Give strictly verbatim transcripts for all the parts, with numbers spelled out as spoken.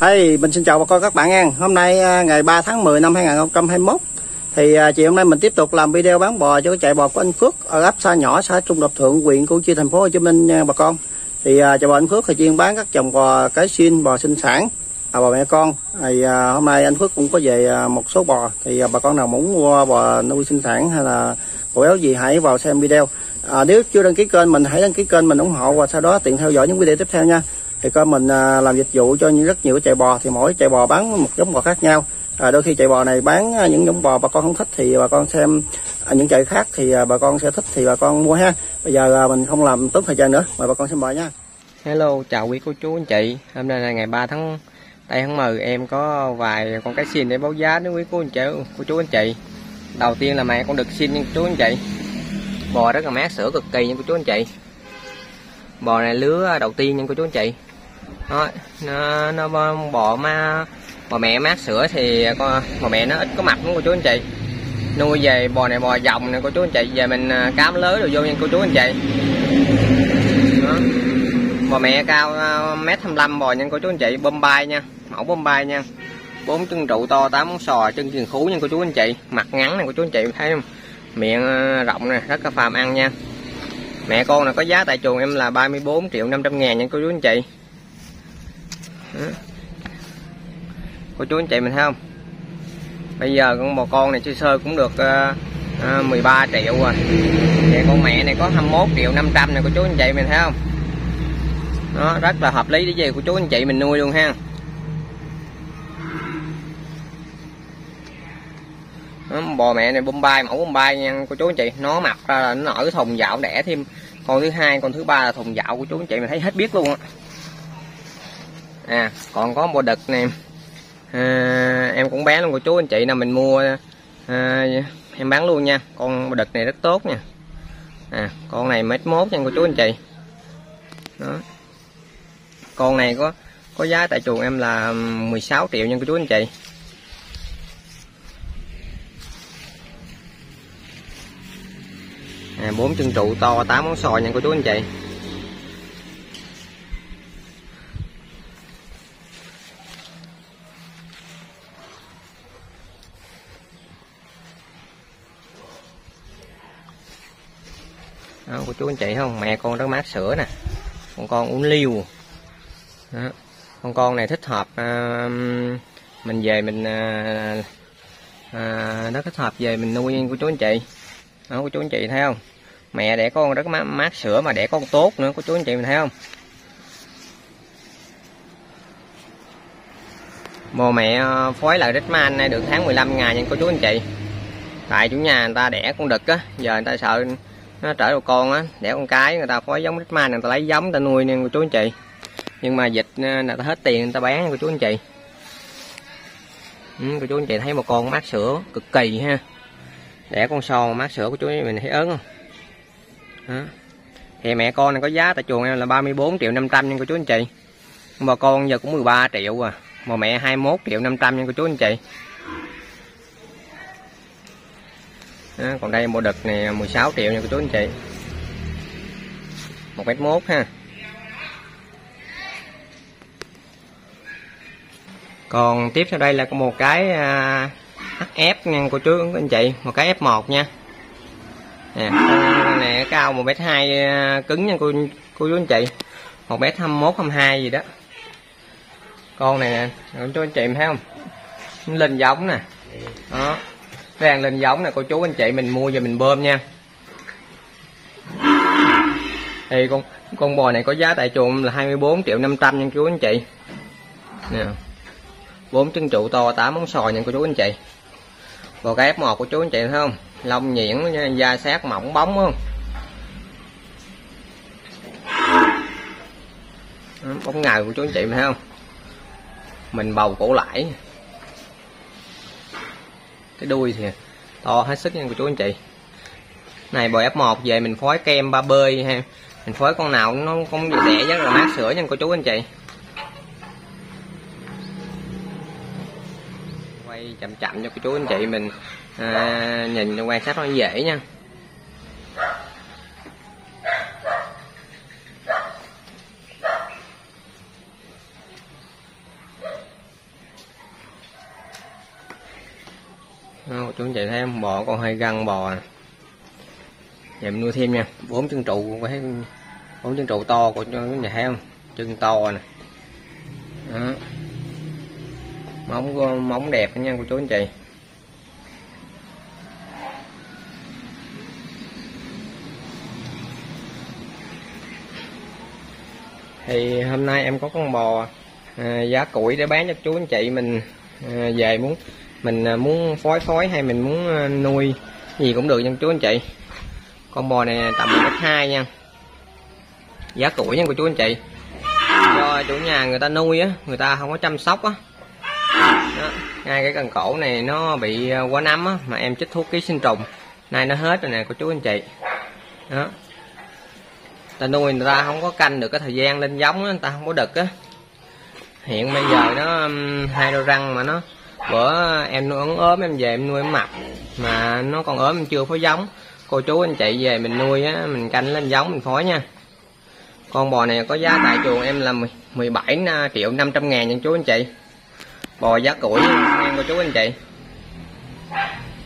Hey, mình xin chào bà con các bạn nha. Hôm nay ngày ba tháng mười năm hai nghìn không trăm hai mươi mốt thì chị hôm nay mình tiếp tục làm video bán bò cho cái chạy bò của anh Phước ở ấp Sa Nhỏ, xã Trung Đập Thượng, huyện Củ Chi, thành phố Hồ Chí Minh nha bà con. Thì chạy bò anh Phước thì chuyên bán các dòng bò cái xin, bò sinh sản, bò mẹ con. Thì hôm nay anh Phước cũng có về một số bò, thì bà con nào muốn mua bò nuôi sinh sản hay là bò béo gì hãy vào xem video. À, nếu chưa đăng ký kênh mình hãy đăng ký kênh mình ủng hộ và sau đó tiện theo dõi những video tiếp theo nha. Thì coi mình làm dịch vụ cho rất nhiều chạy bò, thì mỗi chạy bò bán một giống bò khác nhau. À, đôi khi chạy bò này bán những giống bò bà con không thích thì bà con xem những chạy khác thì bà con sẽ thích thì bà con mua ha. Bây giờ mình không làm tốn thời gian nữa, mời bà con xem bò nha. Hello, chào quý cô chú anh chị. Hôm nay là ngày ba tháng mười, em có vài con cái xin để báo giá đến quý cô anh chị, cô chú anh chị. Đầu tiên là mẹ con đực xin nha chú anh chị. Bò rất là mát sữa cực kỳ nha cô chú anh chị. Bò này lứa đầu tiên nha cô chú anh chị. Đó, nó, nó bò ma bò mẹ mát sữa thì con bò mẹ nó ít có mập lắm cô chú anh chị. Nuôi về bò này bò dòng nè cô chú anh chị, về mình cám lưới rồi vô nha cô chú anh chị. Đó. Bò mẹ cao một mét hai mươi lăm bò nha cô chú anh chị, Bombay nha, mẫu Bombay nha. Bốn chân trụ to, tám móng sò, chân kiền khú nha cô chú anh chị. Mặt ngắn nè cô chú anh chị, thấy không? Miệng rộng nè, rất là phàm ăn nha. Mẹ con là có giá tại chuồng em là ba mươi bốn triệu năm trăm ngàn nha cô chú anh chị. Đó. Cô chú anh chị mình thấy không, bây giờ con bò con này sơ sơ cũng được uh, mười ba triệu rồi. Vậy con mẹ này có hai mươi mốt triệu năm trăm nè cô chú anh chị mình thấy không, nó rất là hợp lý để về của chú anh chị mình nuôi luôn ha. Đó, bò mẹ này Bombay, mẫu Bombay nha cô chú anh chị, nó mặc ra là nó ở thùng dạo đẻ thêm con thứ hai, con thứ ba là thùng dạo của chú anh chị mình thấy hết biết luôn á. À, còn có bò đực này à, em cũng bán luôn cô chú anh chị, là mình mua à, em bán luôn nha. Con bò đực này rất tốt nha. À, con này một mét mốt nha cô chú anh chị. Đó. Con này có có giá tại chuồng em là mười sáu triệu nha cô chú anh chị. À, bốn chân trụ to, tám món sò nha cô chú anh chị. Đó, cô chú anh chị không, mẹ con rất mát sữa nè, con con uống liu. Đó. Con con này thích hợp à, mình về mình à, à, nó thích hợp về mình nuôi của chú anh chị. Đó, cô chú anh chị thấy không, mẹ đẻ con rất mát, mát sữa mà đẻ con tốt nữa cô chú anh chị mình thấy không. Bò mẹ phối lại Rickman nay được tháng mười lăm ngày nha cô chú anh chị. Tại chủ nhà người ta đẻ con đực á, giờ người ta sợ nó trở đồ con á, đẻ con cái người ta phối giống Ritma, người ta lấy giống người ta nuôi nên cô chú anh chị, nhưng mà dịch người ta hết tiền người ta bán cô chú anh chị. Ừ, cô chú anh chị thấy một con mát sữa cực kỳ ha, đẻ con son mát sữa của chú mình thấy ớn không. Đó. Thì mẹ con này có giá tại chuồng em là ba mươi bốn triệu năm trăm nha cô chú anh chị. Bà con giờ cũng mười ba triệu à, mà mẹ hai mươi mốt triệu năm trăm nha cô chú anh chị. Đó, còn đây bò đực này mười sáu triệu nha cô chú anh chị, một mét mốt ha. Còn tiếp sau đây là có một cái hát ép nha cô chú anh chị, một cái ép một nha. Nè, con này cao một mét hai cứng nha cô cô chú anh chị, một mét hai mươi mốt hai mươi hai gì đó. Con này nè cô chú anh chị thấy không, lên giống nè. Đó, ràng lên giống nè cô chú anh chị, mình mua về mình bơm nha. Thì con con bò này có giá tại chuồng là hai mươi bốn triệu năm trăm nha cô chú anh chị. Nè, bốn chân trụ to, tám móng sòi nha cô chú anh chị. Bò cái ép một của chú anh chị thấy không, lông nhuyễn nha, da sát mỏng bóng không, bóng ngời của chú anh chị thấy không, mình bầu cổ lãi. Cái đuôi thì to hết sức nha cô chú anh chị. Này bò ép một về mình phối kem ba bơi ha, mình phối con nào nó cũng đẻ rất là mát sữa nha cô chú anh chị. Quay chậm chậm cho cô chú anh chị mình à, nhìn quan sát nó dễ nha. Đó, chú chạy thấy bò con hay găng bò này. Giờ mình nuôi thêm nha, bốn chân trụ, thấy bốn chân trụ to của nhà thấy không, chân to nè, móng móng đẹp nha cô chú anh chị. Thì hôm nay em có con bò à, giá củi để bán cho chú anh chị mình à, về muốn mình à, muốn phối phối hay mình muốn à, nuôi gì cũng được nha chú anh chị. Con bò này tầm một mét hai nha, giá củi nha cô chú anh chị. Do chủ nhà người ta nuôi á, người ta không có chăm sóc á, ngay cái cần cổ này nó bị quá nấm á, mà em chích thuốc ký sinh trùng nay nó hết rồi nè cô chú anh chị. Đó, ta nuôi người ta không có canh được cái thời gian lên giống á, người ta không có đực á. Hiện bây giờ nó hai đôi răng mà nó bữa em nuôi ống ốm, em về em nuôi em mập mà nó còn ốm, em chưa phối giống. Cô chú anh chị về mình nuôi á, mình canh lên giống mình phối nha. Con bò này có giá tại chuồng em là mười bảy triệu năm trăm ngàn nha chú anh chị. Bò giá củi nha cô chú anh chị.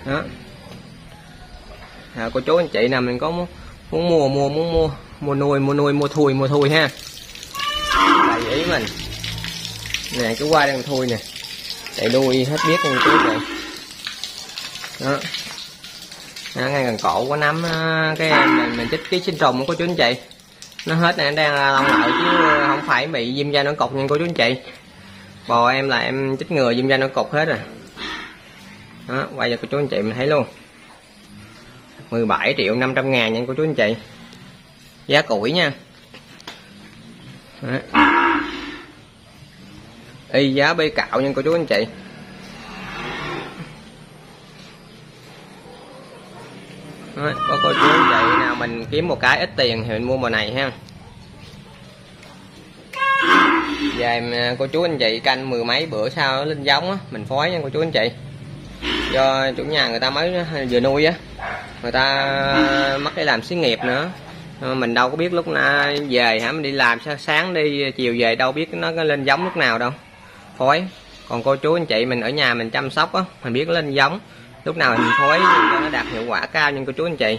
Đó à, cô chú anh chị nào mình có muốn, muốn mua mua muốn mua mua nuôi mua nuôi mua thui mua thui ha. Tại ý mình nè, cứ qua đang thui nè, chạy đuôi hết biết con chú này. Đó, đó ngay gần cổ có nắm cái mình, mình chích ký sinh trùng của chú anh chị, nó hết nè, đang lông lợi chứ không phải bị viêm da nổi cục nha cô chú anh chị. Bò em là em chích ngừa viêm da nổi cục hết rồi. Đó, quay cho cô chú anh chị mình thấy luôn, mười bảy triệu năm trăm ngàn nha cô chú anh chị, giá củi nha. Đó, y giá bê cạo nha cô chú anh chị. Đó, có cô chú anh chị nào mình kiếm một cái ít tiền thì mình mua bò này ha. Về cô chú anh chị canh mười mấy bữa sau nó lên giống á, mình phối nha cô chú anh chị. Do chủ nhà người ta mới vừa nuôi á, người ta mắc đi làm xí nghiệp nữa, mình đâu có biết lúc nào về hả, mình đi làm sáng đi chiều về đâu biết nó lên giống lúc nào đâu. Phối, còn cô chú anh chị mình ở nhà mình chăm sóc á, mình biết lên giống lúc nào mình phối cho nó đạt hiệu quả cao nha cô chú anh chị.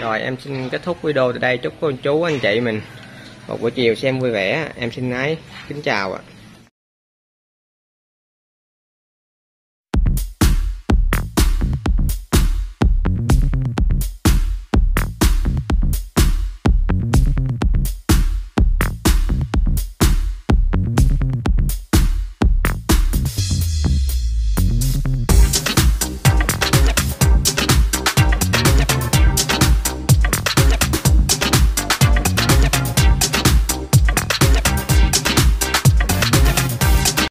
Rồi em xin kết thúc video từ đây, chúc cô chú anh chị mình một buổi chiều xem vui vẻ. Em xin ái kính chào ạ.